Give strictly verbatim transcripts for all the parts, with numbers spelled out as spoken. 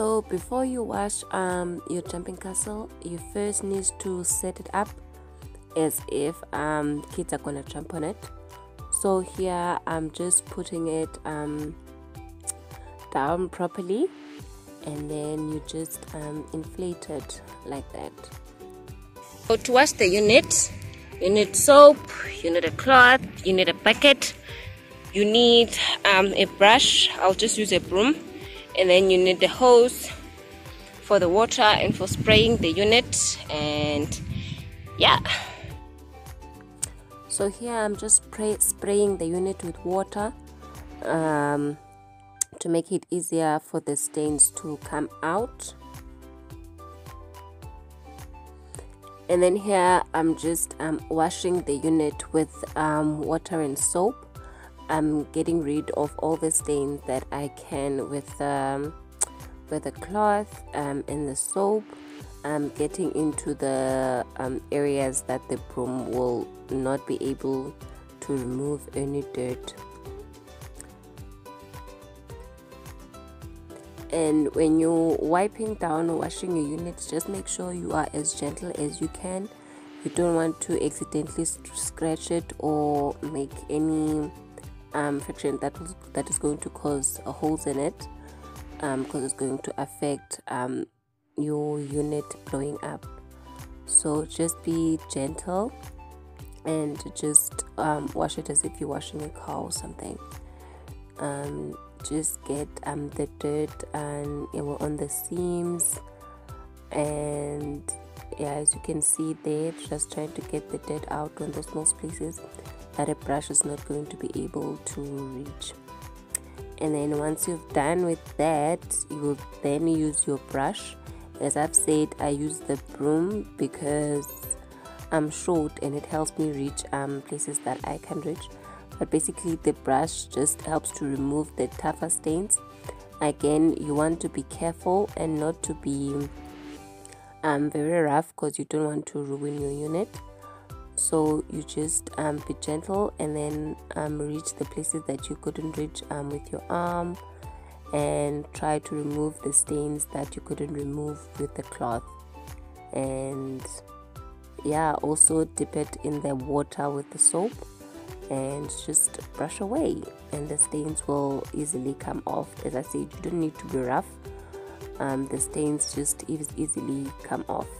So before you wash um, your jumping castle, you first need to set it up as if um, kids are gonna jump on it. So here I'm just putting it um, down properly, and then you just um, inflate it like that. So to wash the unit, you need soap, you need a cloth, you need a bucket, you need um, a brush. I'll just use a broom. And then you need the hose for the water and for spraying the unit. And yeah, so here I'm just spray, spraying the unit with water um, to make it easier for the stains to come out. And then here I'm just um, washing the unit with um, water and soap. I'm getting rid of all the stains that I can with um, with the cloth um, and the soap. I'm getting into the um, areas that the broom will not be able to remove any dirt. And when you're wiping down or washing your units, just make sure you are as gentle as you can. You don't want to accidentally scratch it or make any Um, friction that that is going to cause uh, holes in it, um, because it's going to affect um, your unit blowing up. So just be gentle and just um, wash it as if you're washing a car or something. Um, just get um, the dirt and it will on the seams, and yeah, as you can see there, just trying to get the dirt out on those small places that a brush is not going to be able to reach. And then once you've done with that, you will then use your brush. As I've said, I use the broom because I'm short and it helps me reach um, places that I can reach, but basically the brush just helps to remove the tougher stains. Again, you want to be careful and not to be um, very rough, because you don't want to ruin your unit. So you just um, be gentle and then um, reach the places that you couldn't reach um, with your arm, and try to remove the stains that you couldn't remove with the cloth. And yeah, also dip it in the water with the soap and just brush away, and the stains will easily come off. As I said, you don't need to be rough. Um, the stains just easily come off.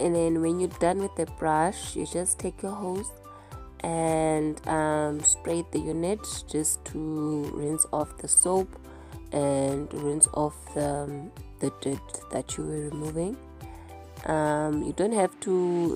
And then when you're done with the brush, you just take your hose and um, spray the unit just to rinse off the soap and rinse off the, the dirt that you were removing. Um, you don't have to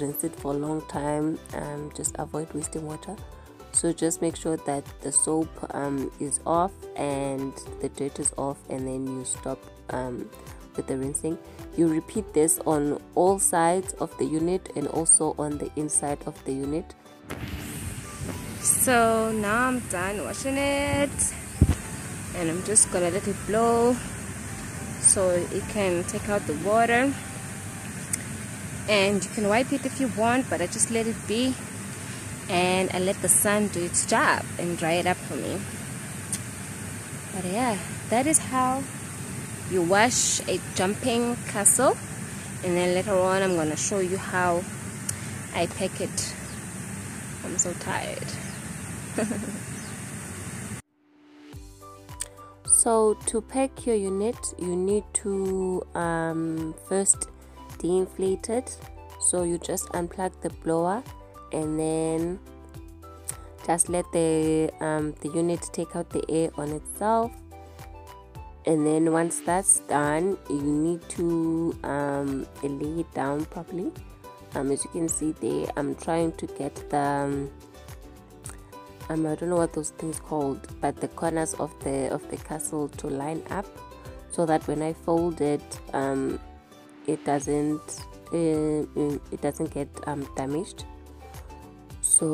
rinse it for a long time, um, just avoid wasting water. So just make sure that the soap um, is off and the dirt is off, and then you stop um, with the rinsing. You repeat this on all sides of the unit and also on the inside of the unit. So now I'm done washing it, and I'm just gonna let it blow so it can take out the water, and you can wipe it if you want, but I just let it be and I let the sun do its job and dry it up for me. But yeah, that is how you wash a jumping castle, and then later on I'm gonna show you how I pack it. I'm so tired. So to pack your unit, you need to um, first de-inflate it. So you just unplug the blower and then just let the um, the unit take out the air on itself. And then once that's done, you need to um, lay it down properly. Um, as you can see there, I'm trying to get the, um, um, I don't know what those things called, but the corners of the of the castle to line up, so that when I fold it, um, it doesn't uh, it doesn't get um, damaged. So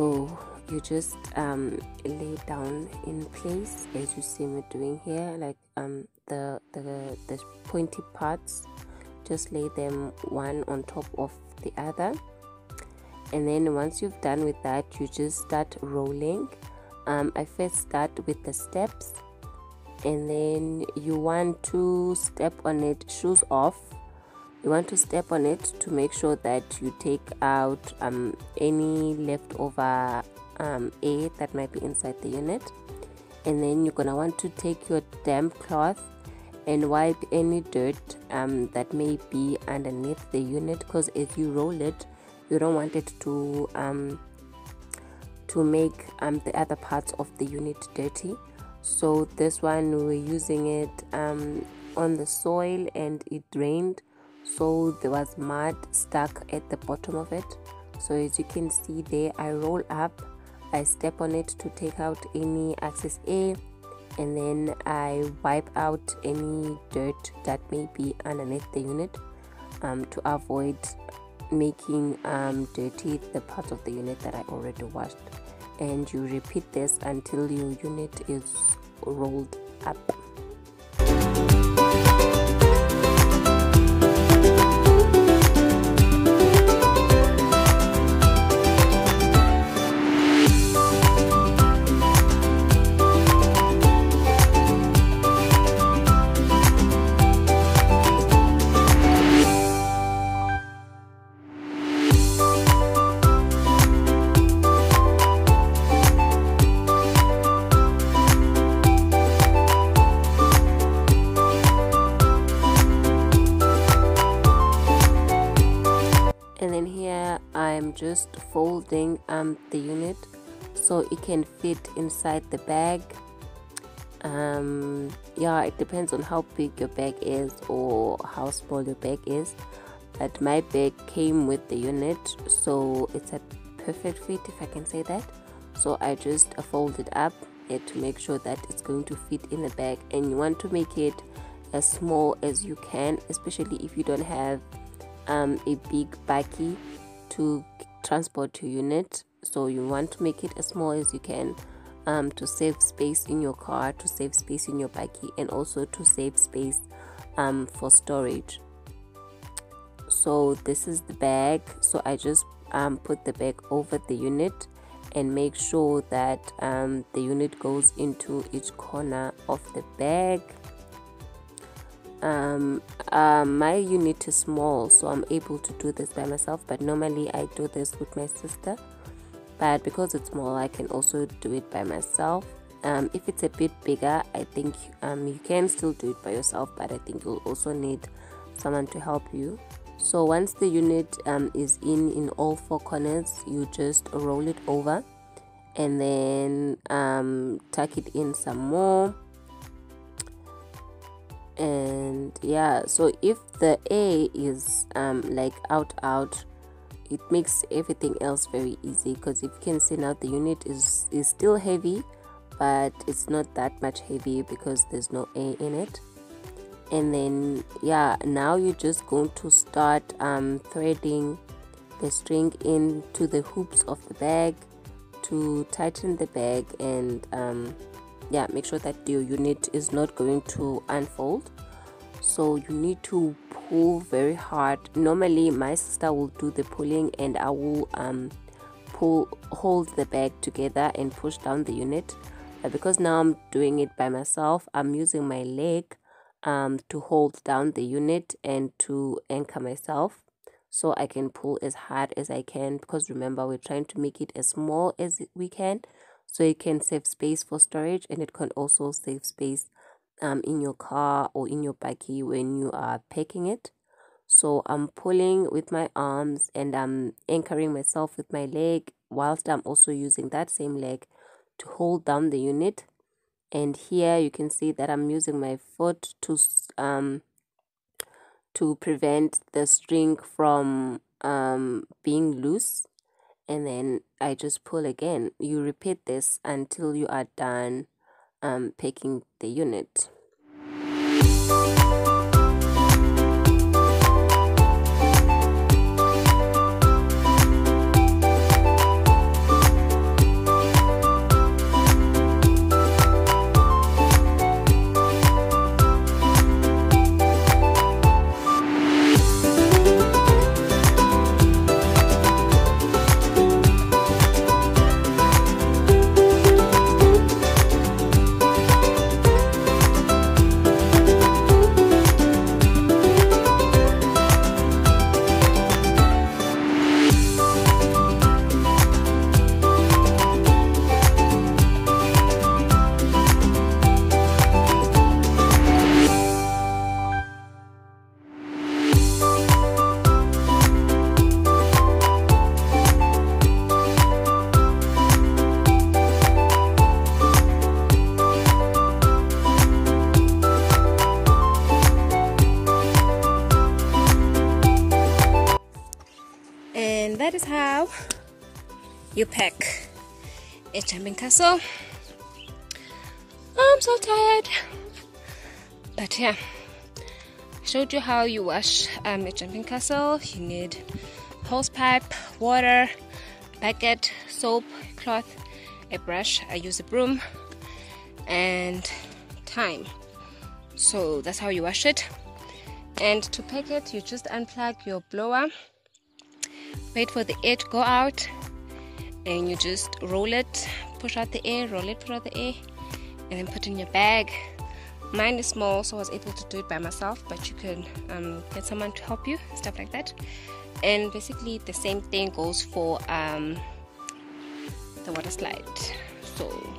you just um lay down in place as you see me doing here, like um the the, the pointy parts, just lay them one on top of the other. And then once you've done with that, you just start rolling. um, I first start with the steps, and then you want to step on it, shoes off. You want to step on it to make sure that you take out um, any leftover um, air that might be inside the unit. And then you're gonna want to take your damp cloth and wipe any dirt um, that may be underneath the unit, because if you roll it, you don't want it to um, to make um, the other parts of the unit dirty. So this one we're using it um, on the soil, and it drained, so there was mud stuck at the bottom of it. So as you can see there, I roll up, I step on it to take out any excess air, and then I wipe out any dirt that may be underneath the unit um, to avoid making um, dirty the parts of the unit that I already washed. And you repeat this until your unit is rolled up. And then here I'm just folding um, the unit so it can fit inside the bag. Um, yeah, it depends on how big your bag is or how small your bag is, but my bag came with the unit, so it's a perfect fit, if I can say that. So I just fold it up to make sure that it's going to fit in the bag, and you want to make it as small as you can, especially if you don't have um a big baggie to transport your unit. So you want to make it as small as you can um to save space in your car, to save space in your baggie, and also to save space um for storage. So this is the bag. So I just um put the bag over the unit and make sure that um the unit goes into each corner of the bag. Um, uh, my unit is small, so I'm able to do this by myself, but normally I do this with my sister, but because it's small, I can also do it by myself. Um, if it's a bit bigger, I think um, you can still do it by yourself, but I think you'll also need someone to help you. So once the unit um, is in in all four corners, you just roll it over and then um, tuck it in some more. And yeah, so if the air is um like out out, it makes everything else very easy, because if you can see now, the unit is is still heavy, but it's not that much heavy because there's no air in it. And then yeah, now you're just going to start um threading the string into the hoops of the bag to tighten the bag, and um yeah, make sure that your unit is not going to unfold. So you need to pull very hard. Normally my sister will do the pulling, and I will um pull hold the bag together and push down the unit, but because now I'm doing it by myself, I'm using my leg um to hold down the unit and to anchor myself, so I can pull as hard as I can, because remember, we're trying to make it as small as we can, so you can save space for storage, and it can also save space um, in your car or in your baggie when you are packing it. So I'm pulling with my arms, and I'm anchoring myself with my leg, whilst I'm also using that same leg to hold down the unit. And here you can see that I'm using my foot to um to prevent the string from um being loose. And then I just pull again. You repeat this until you are done um, packing the unit. that is how you pack a charming castle. I'm so tired, but yeah, I showed you how you wash um, a charming castle. You need hosepipe, water, bucket, soap, cloth, a brush. I use a broom, and time. So that's how you wash it. And to pack it, you just unplug your blower, wait for the air to go out, and you just roll it, push out the air, roll it, push out the air, and then put it in your bag. Mine is small, so I was able to do it by myself, but you can um, get someone to help you, stuff like that. And basically the same thing goes for um, the water slide. So